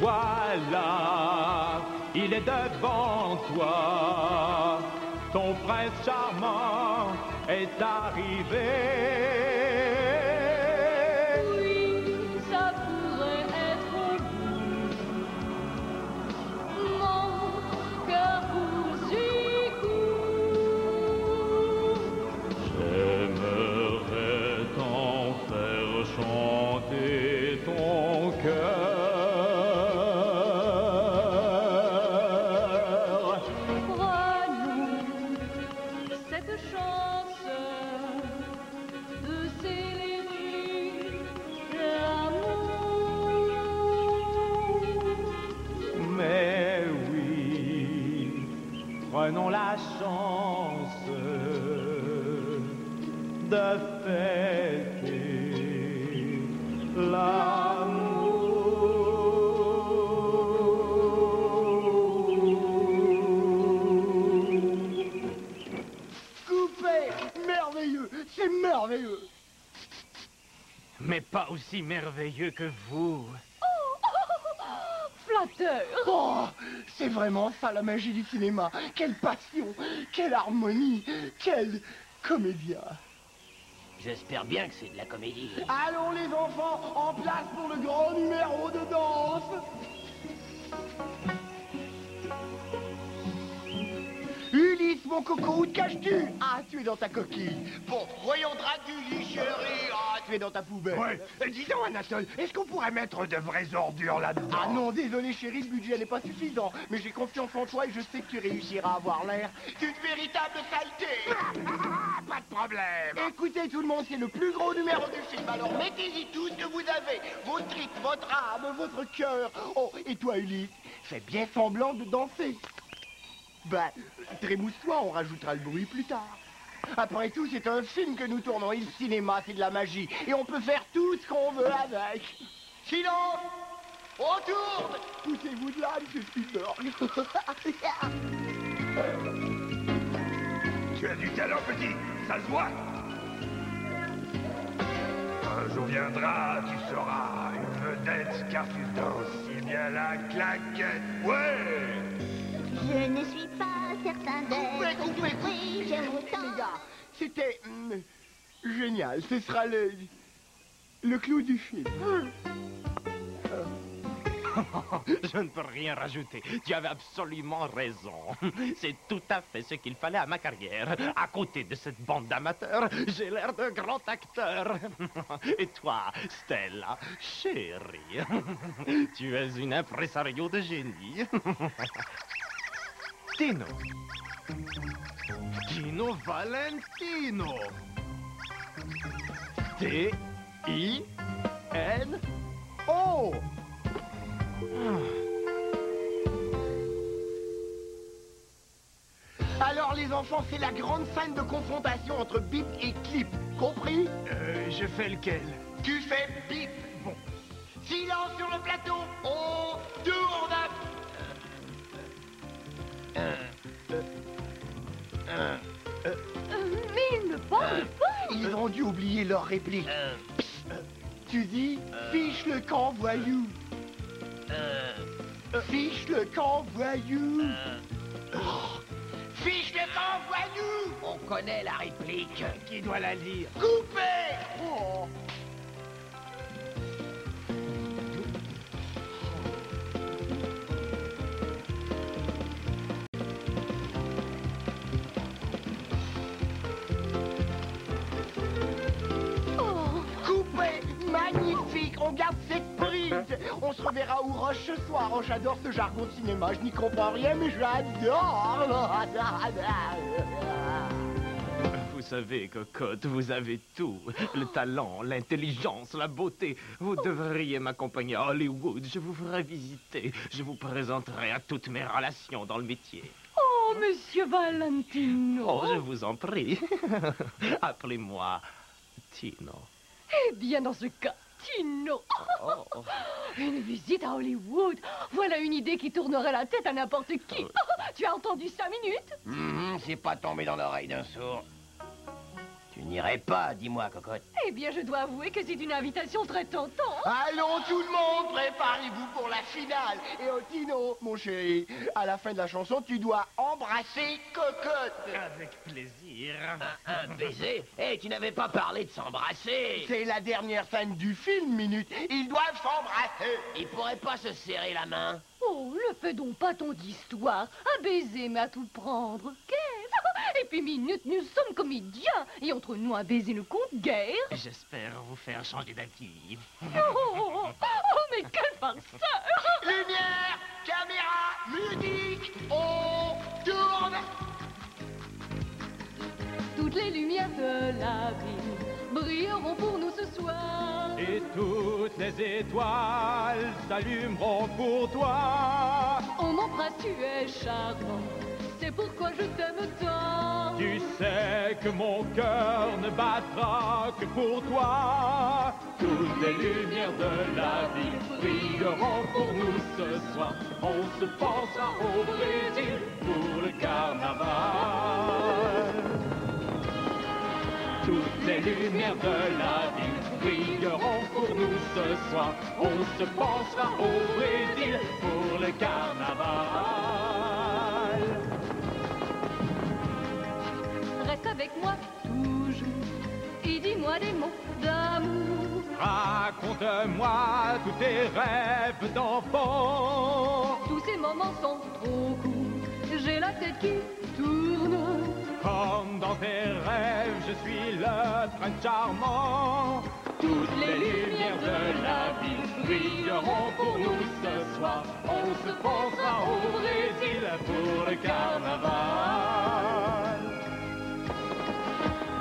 Voilà, il est devant toi. Ton prince charmant est arrivé. Oui, ça pourrait être vous. Mon cœur vous y court. J'aimerais t'en faire chanter ton cœur. Prenons la chance de fêter l'amour. Coupé, merveilleux, c'est merveilleux. Mais pas aussi merveilleux que vous. Oh, c'est vraiment ça la magie du cinéma. Quelle passion, quelle harmonie, quel comédien. J'espère bien que c'est de la comédie. Allons les enfants, en place pour le grand numéro de danse. Ulysse, mon coco, où te caches-tu? Ah, tu es dans ta coquille. Bon, reviendras-tu, Ulysse, chérie? Ah, tu es dans ta poubelle. Ouais. Dis donc, Anatole, est-ce qu'on pourrait mettre de vraies ordures là-dedans? Ah non, désolé, chérie, le budget n'est pas suffisant. Mais j'ai confiance en toi et je sais que tu réussiras à avoir l'air d'une véritable saleté. Pas de problème. Écoutez, tout le monde, c'est le plus gros numéro du film. Alors mettez-y tout ce que vous avez. Vos tripes, votre âme, votre cœur. Oh, et toi, Ulysse, fais bien semblant de danser. Ben, trémousse-toi, on rajoutera le bruit plus tard. Après tout, c'est un film que nous tournons, et le cinéma, c'est de la magie. Et on peut faire tout ce qu'on veut avec. Silence! On tourne! Poussez-vous de là, monsieur Spielberg. Tu as du talent, petit, ça se voit. Un jour viendra, tu seras une vedette, car tu danses si bien la claquette. Ouais! Je ne suis pas certain d'être... Oui, j'aime autant... Les gars, c'était... génial. Ce sera le... clou du film. Je ne peux rien rajouter. Tu avais absolument raison. C'est tout à fait ce qu'il fallait à ma carrière. À côté de cette bande d'amateurs, j'ai l'air d'un grand acteur. Et toi, Stella, chérie, tu es une impresario de génie. Tino Valentino. T-I-N-O. Alors les enfants, c'est la grande scène de confrontation entre Bip et Clip, compris? Je fais lequel? Tu fais Bip. Bon. Silence sur le plateau. On tourne à... Mais ils ne parlent pas. Ils ont dû oublier leur réplique. Tu dis, fiche le camp, voyou. Fiche le camp, voyou. Oh, fiche le camp, voyou. On connaît la réplique. Qui doit la lire? Coupez. Oh. On garde cette prise. On se reverra au Roche ce soir. Oh, j'adore ce jargon de cinéma. Je n'y comprends rien, mais j'adore. Vous savez, cocotte, vous avez tout. Le talent, l'intelligence, la beauté. Vous devriez m'accompagner à Hollywood. Je vous ferai visiter. Je vous présenterai à toutes mes relations dans le métier. Oh, monsieur Valentino. Oh, je vous en prie. Appelez-moi Tino. Eh bien, dans ce cas... Tino. Oh. Une visite à Hollywood. Voilà une idée qui tournerait la tête à n'importe qui. Tu as entendu 5 minutes? C'est pas tombé dans l'oreille d'un sourd. Tu n'irais pas, dis-moi, cocotte. Eh bien, je dois avouer que c'est une invitation très tentante. Allons, tout le monde, préparez-vous pour la finale. Et oh, Tino, mon chéri, à la fin de la chanson, tu dois embrasser cocotte. Avec plaisir. Un baiser? Eh, tu n'avais pas parlé de s'embrasser. C'est la dernière scène du film, Minute. Ils doivent s'embrasser. Ils pourraient pas se serrer la main. Oh, ne fais donc pas ton histoire. Un baiser, mais à tout prendre. Et puis, Minute, nous sommes comédiens. Et entre nous, un baiser ne compte guère. J'espère vous faire changer d'avis. Oh, mais quel farceur! Lumière, caméra, musique, on tourne! Toutes les lumières de la ville brilleront pour nous ce soir. Et toutes les étoiles s'allumeront pour toi. On m'embrasse, tu es charmant. C'est pourquoi je t'aime tant. Tu sais que mon cœur ne battra que pour toi. Toutes les lumières de la ville brilleront pour nous ce soir. On se pensera au Brésil pour le carnaval. Toutes les lumières de la ville brilleront pour nous ce soir. On se pensera au Brésil pour le carnaval. Reste avec moi toujours et dis-moi des mots d'amour. Raconte-moi tous tes rêves d'enfant. Tous ces moments sont trop courts, j'ai la tête qui tourne. Comme dans tes rêves, je suis le prince charmant. Toutes les lumières de la ville brilleront pour nous ce soir. On se pensera au Brésil pour le carnaval.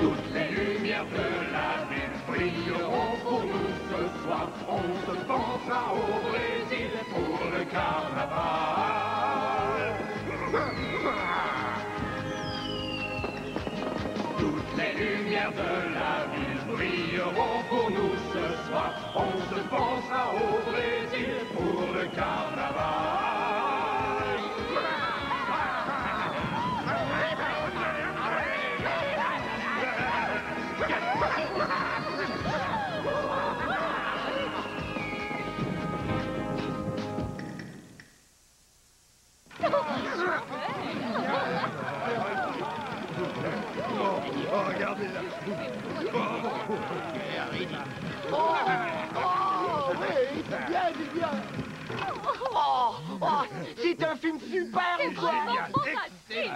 Toutes les lumières de la ville brilleront pour nous ce soir. On se pensera au Brésil pour le carnaval. Toutes les lumières de la ville brilleront pour nous ce soir. On se pensera au Brésil pour le carnaval. Oh, regardez-la. Oh, oh, oui, c'est bien, c'est bien. Oh, oh, c'est un film super, quoi. Merci,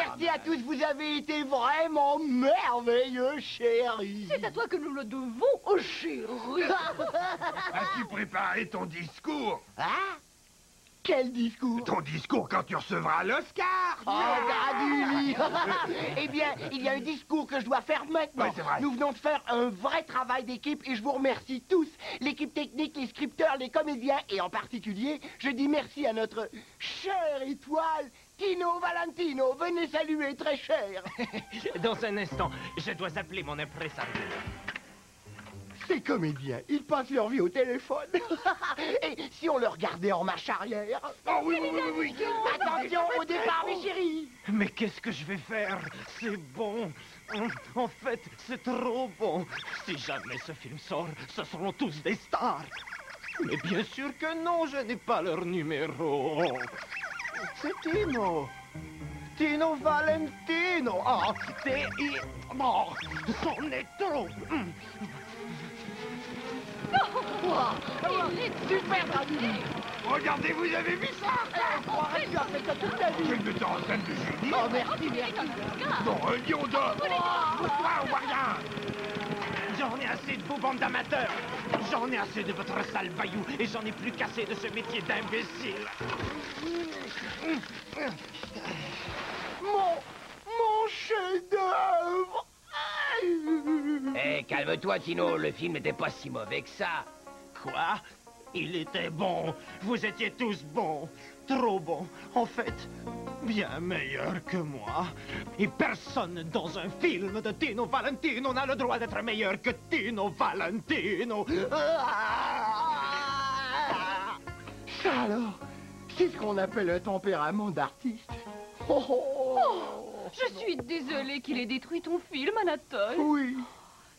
merci à tous. Vous avez été vraiment merveilleux, chérie. C'est à toi que nous le devons, oh, chérie. As-tu préparé ton discours? Hein? Quel discours? Ton discours quand tu recevras l'Oscar. Oh, Graduli. Eh bien, il y a un discours que je dois faire maintenant. Ouais, c'est vrai. Nous venons de faire un vrai travail d'équipe et je vous remercie tous. L'équipe technique, les scripteurs, les comédiens et en particulier, je dis merci à notre chère étoile, Tino Valentino. Venez saluer, très cher. Dans un instant, je dois appeler mon impresario. Ces comédiens, ils passent leur vie au téléphone. Et si on le regardait en marche arrière... Oh oui, oui, oui, oui. Attention au départ, mes chéris. Mais qu'est-ce que je vais faire? C'est bon. En fait, c'est trop bon. Si jamais ce film sort, ce seront tous des stars. Mais bien sûr que non, je n'ai pas leur numéro. C'est Tino. Tino Valentino. Ah, T-I... Bon, c'en est trop. Il est super rapide. Regardez, vous avez vu ça? Je crois que tu as fait ça toute la vie. Quelle mise en scène de génie. Oh, merci, merci. Bon, un lion d'or. Pourquoi on voit rien? J'en ai assez de vous, bande d'amateurs. J'en ai assez de votre sale bayou et j'en ai plus qu'assez de ce métier d'imbécile. Mon chef-d'œuvre. Eh, hey, calme-toi, Tino, le film n'était pas si mauvais que ça. Quoi? Il était bon. Vous étiez tous bons. Trop bons. En fait, bien meilleurs que moi. Et personne dans un film de Tino Valentino n'a le droit d'être meilleur que Tino Valentino. Ça alors, c'est ce qu'on appelle le tempérament d'artiste. Oh, oh. Je suis désolée qu'il ait détruit ton film, Anatole. Oui.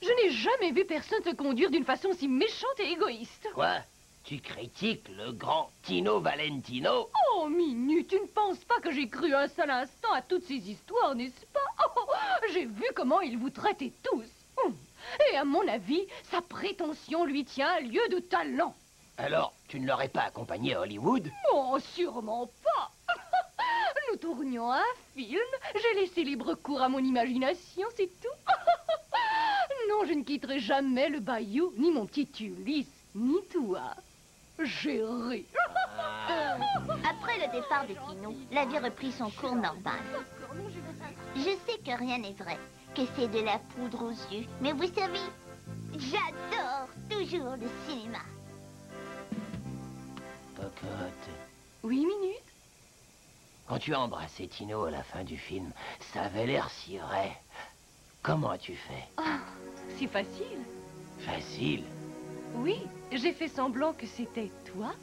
Je n'ai jamais vu personne se conduire d'une façon si méchante et égoïste. Quoi? Tu critiques le grand Tino Valentino? Oh, Minou, tu ne penses pas que j'ai cru un seul instant à toutes ces histoires, n'est-ce pas? Oh, j'ai vu comment il vous traitait tous. Et à mon avis, sa prétention lui tient un lieu de talent. Alors, tu ne l'aurais pas accompagné à Hollywood? Oh, sûrement pas. Nous tournions un film, j'ai laissé libre cours à mon imagination, c'est tout. Non, je ne quitterai jamais le bayou, ni mon petit Ulysse, ni toi. J'ai ri. Après le départ de Tino, la vie reprit son cours normal. Je sais que rien n'est vrai, que c'est de la poudre aux yeux. Mais vous savez, j'adore toujours le cinéma. Cocotte. Oui, Minute? Quand tu as embrassé Tino à la fin du film, ça avait l'air si vrai. Comment as-tu fait? Oh, si facile. Facile? Oui, j'ai fait semblant que c'était toi.